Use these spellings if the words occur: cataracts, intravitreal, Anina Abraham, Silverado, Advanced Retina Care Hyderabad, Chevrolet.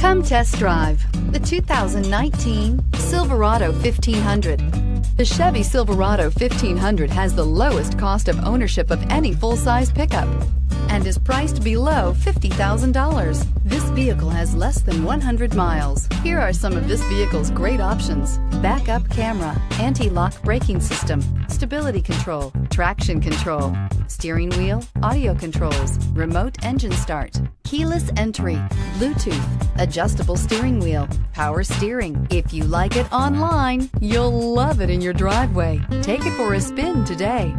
Come test drive the 2019 Silverado 1500. The Chevy Silverado 1500 has the lowest cost of ownership of any full-size pickup and is priced below $50,000. This vehicle has less than 100 miles. Here are some of this vehicle's great options: backup camera, anti-lock braking system, stability control, traction control, steering wheel audio controls, remote engine start, keyless entry, Bluetooth, adjustable steering wheel, power steering. If you like it online, you'll love it in your driveway. Take it for a spin today.